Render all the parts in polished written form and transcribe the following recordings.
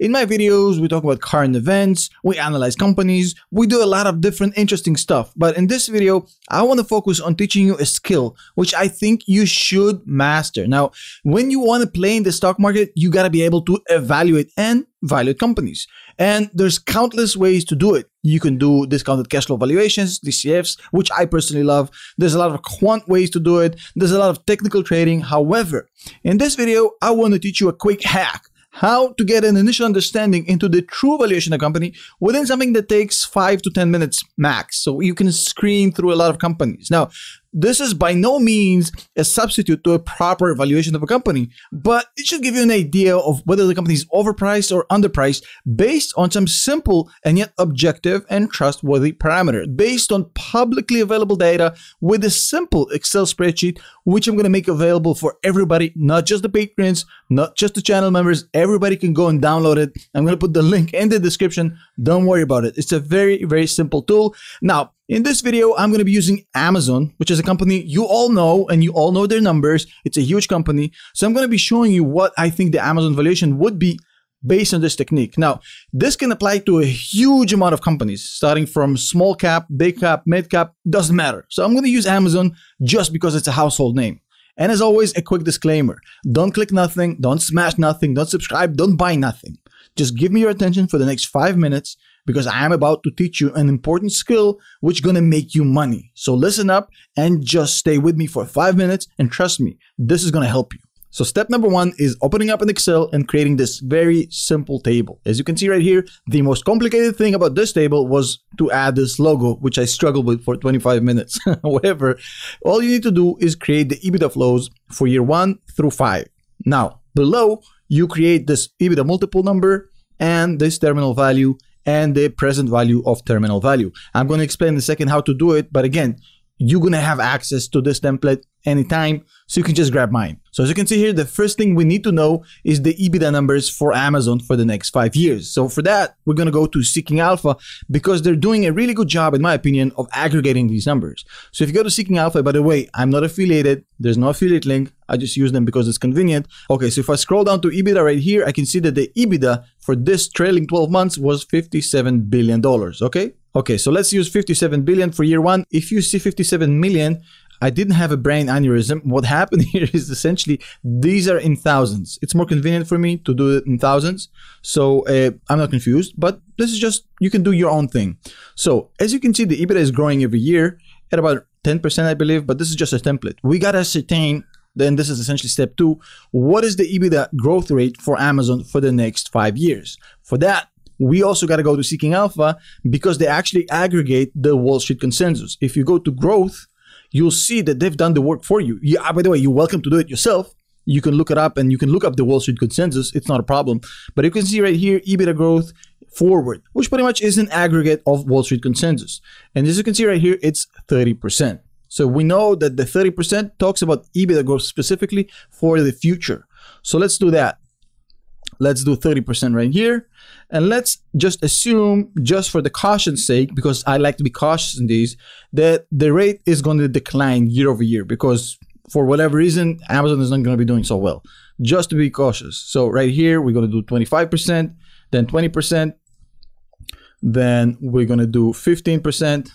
In my videos, we talk about current events, we analyze companies, we do a lot of different interesting stuff. But in this video, I want to focus on teaching you a skill, which I think you should master. Now, when you want to play in the stock market, you got to be able to evaluate and value companies. And there's countless ways to do it. You can do discounted cash flow valuations, DCFs, which I personally love. There's a lot of quant ways to do it. There's a lot of technical trading. However, in this video, I want to teach you a quick hack, how to get an initial understanding into the true valuation of a company within something that takes 5 to 10 minutes max. So you can screen through a lot of companies. Now, this is by no means a substitute to a proper valuation of a company, but it should give you an idea of whether the company is overpriced or underpriced based on some simple and yet objective and trustworthy parameter, based on publicly available data with a simple Excel spreadsheet, which I'm going to make available for everybody, not just the patrons, not just the channel members. Everybody can go and download it. I'm going to put the link in the description. Don't worry about it. It's a very, very simple tool. Now, in this video, I'm going to be using Amazon, which is a company you all know, and you all know their numbers. It's a huge company. So I'm going to be showing you what I think the Amazon valuation would be based on this technique. Now, this can apply to a huge amount of companies, starting from small cap, big cap, mid cap, doesn't matter. So I'm going to use Amazon just because it's a household name. And as always, a quick disclaimer. Don't click nothing. Don't smash nothing. Don't subscribe. Don't buy nothing. Just give me your attention for the next 5 minutes, because I am about to teach you an important skill which is going to make you money. So listen up and just stay with me for 5 minutes, and trust me, this is going to help you. So step number one is opening up an Excel and creating this very simple table. As you can see right here, the most complicated thing about this table was to add this logo, which I struggled with for 25 minutes. However, all you need to do is create the EBITDA flows for year 1 through 5. Now, below, you create this EBITDA multiple number and this terminal value and the present value of terminal value. I'm going to explain in a second how to do it, but again, you're going to have access to this template anytime, so you can just grab mine. So as you can see here, the first thing we need to know is the EBITDA numbers for Amazon for the next 5 years. So for that, we're going to go to Seeking Alpha, because they're doing a really good job, in my opinion, of aggregating these numbers. So if you go to Seeking Alpha, by the way, I'm not affiliated. There's no affiliate link. I just use them because it's convenient. Okay, so if I scroll down to EBITDA right here, I can see that the EBITDA for this trailing 12 months was $57 billion. Okay, so let's use $57 billion for year 1. If you see $57 million, I didn't have a brain aneurysm. What happened here is essentially these are in thousands. It's more convenient for me to do it in thousands. So I'm not confused, but this is just, you can do your own thing. So as you can see, the EBITDA is growing every year at about 10%, I believe, but this is just a template. We got to ascertain, then this is essentially step two, what is the EBITDA growth rate for Amazon for the next 5 years? For that, we also got to go to Seeking Alpha, because they actually aggregate the Wall Street consensus. If you go to growth, you'll see that they've done the work for you. Yeah, by the way, you're welcome to do it yourself. You can look it up, and you can look up the Wall Street consensus. It's not a problem. But you can see right here, EBITDA growth forward, which pretty much is an aggregate of Wall Street consensus. And as you can see right here, it's 30%. So we know that the 30% talks about EBITDA growth specifically for the future. So let's do that. Let's do 30% right here. And let's just assume, just for the caution's sake, because I like to be cautious in these, that the rate is going to decline year over year, because for whatever reason, Amazon is not going to be doing so well. Just to be cautious. So right here, we're going to do 25%, then 20%, then we're going to do 15%.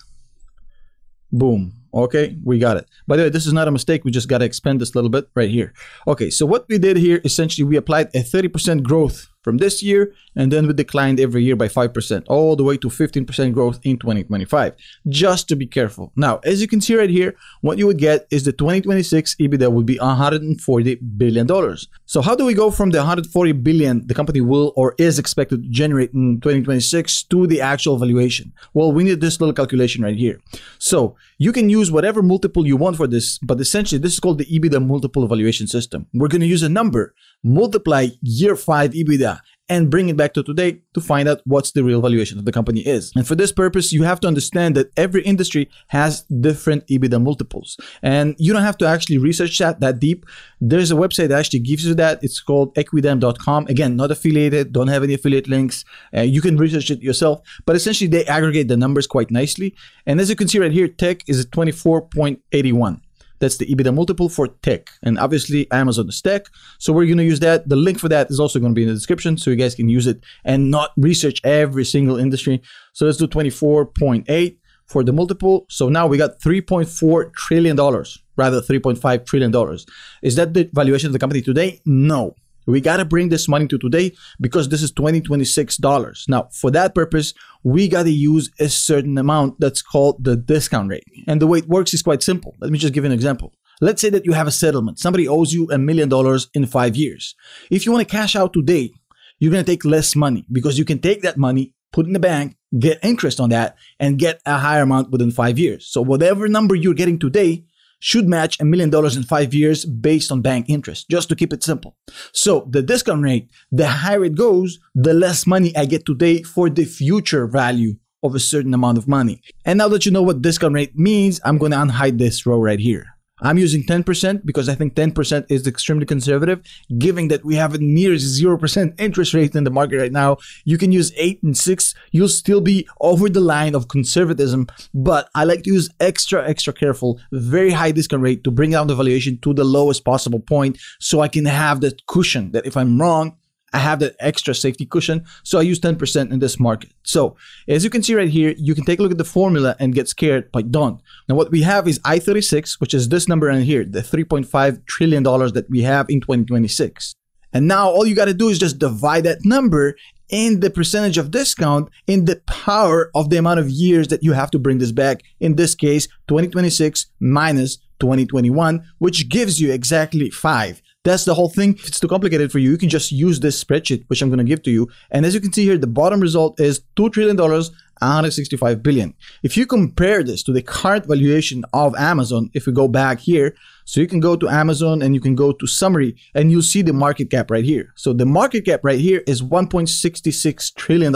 Boom. Okay, we got it. By the way, this is not a mistake. We just got to expand this a little bit right here. Okay, so what we did here, essentially, we applied a 30% growth from this year, and then we declined every year by 5%, all the way to 15% growth in 2025, just to be careful. Now, as you can see right here, what you would get is the 2026 EBITDA would be $140 billion. So how do we go from the $140 billion the company will or is expected to generate in 2026 to the actual valuation? Well, we need this little calculation right here. So you can use whatever multiple you want for this, but essentially this is called the EBITDA multiple evaluation system. We're gonna use a number, multiply year 5 EBITDA, and bring it back to today to find out what's the real valuation of the company is. And for this purpose, you have to understand that every industry has different EBITDA multiples. And you don't have to actually research that deep. There's a website that actually gives you that. It's called equidam.com. Again, not affiliated, don't have any affiliate links. You can research it yourself, but essentially they aggregate the numbers quite nicely. And as you can see right here, tech is at 24.81. That's the EBITDA multiple for tech. And obviously Amazon is tech. So we're going to use that. The link for that is also going to be in the description. So you guys can use it and not research every single industry. So let's do 24.8 for the multiple. So now we got $3.4 trillion, rather $3.5 trillion. Is that the valuation of the company today? No. We got to bring this money to today because this is 2026 dollars. Now, for that purpose, we got to use a certain amount that's called the discount rate. And the way it works is quite simple. Let me just give you an example. Let's say that you have a settlement. Somebody owes you $1 million in 5 years. If you want to cash out today, you're going to take less money because you can take that money, put it in the bank, get interest on that, and get a higher amount within 5 years. So whatever number you're getting today should match $1 million in 5 years based on bank interest, just to keep it simple. So the discount rate, the higher it goes, the less money I get today for the future value of a certain amount of money. And now that you know what discount rate means, I'm going to unhide this row right here. I'm using 10% because I think 10% is extremely conservative. Given that we have a near 0% interest rate in the market right now, you can use 8 and 6. You'll still be over the line of conservatism, but I like to use extra careful, very high discount rate to bring down the valuation to the lowest possible point so I can have that cushion that if I'm wrong, I have that extra safety cushion. So I use 10% in this market. So as you can see right here, you can take a look at the formula and get scared, but don't. Now what we have is I-36, which is this number in here, the $3.5 trillion that we have in 2026. And now all you got to do is just divide that number in the percentage of discount in the power of the amount of years that you have to bring this back. In this case, 2026 minus 2021, which gives you exactly 5. That's the whole thing. If it's too complicated for you, you can just use this spreadsheet, which I'm going to give to you. And as you can see here, the bottom result is $2 trillion, $165 billion. If you compare this to the current valuation of Amazon, if we go back here, so you can go to Amazon and you can go to summary and you'll see the market cap right here. So the market cap right here is $1.66 trillion.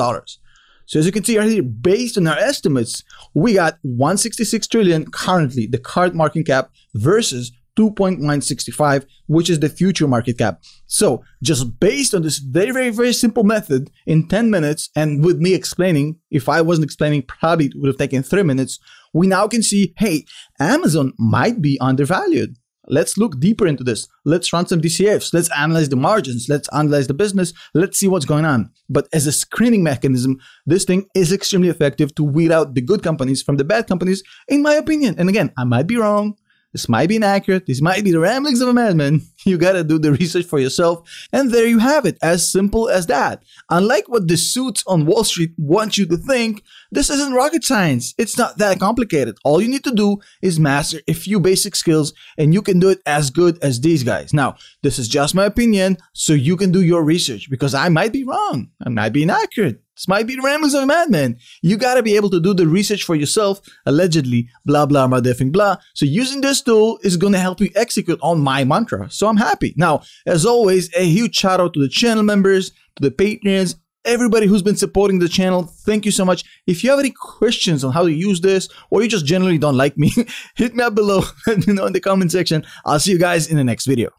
So as you can see right here, based on our estimates, we got $166 trillion currently, the current market cap versus $2.165, which is the future market cap. So just based on this very simple method in 10 minutes, and with me explaining, if I wasn't explaining, probably it would have taken 3 minutes. We now can see, hey, Amazon might be undervalued. Let's look deeper into this. Let's run some DCFs. Let's analyze the margins. Let's analyze the business. Let's see what's going on. But as a screening mechanism, this thing is extremely effective to weed out the good companies from the bad companies, in my opinion. And again, I might be wrong. This might be inaccurate. This might be the ramblings of a madman. You gotta do the research for yourself. And there you have it, as simple as that. Unlike what the suits on Wall Street want you to think, this isn't rocket science. It's not that complicated. All you need to do is master a few basic skills and you can do it as good as these guys. Now, this is just my opinion, so you can do your research because I might be wrong. I might be inaccurate. This might be the ramblings of a madman. You gotta be able to do the research for yourself, allegedly, blah, blah, blah, blah. So using this tool is gonna help you execute on my mantra. So I'm happy. Now, as always, a huge shout out to the channel members, to the Patreons, everybody who's been supporting the channel. Thank you so much. If you have any questions on how to use this, or you just generally don't like me, hit me up below. Let me know in the comment section. I'll see you guys in the next video.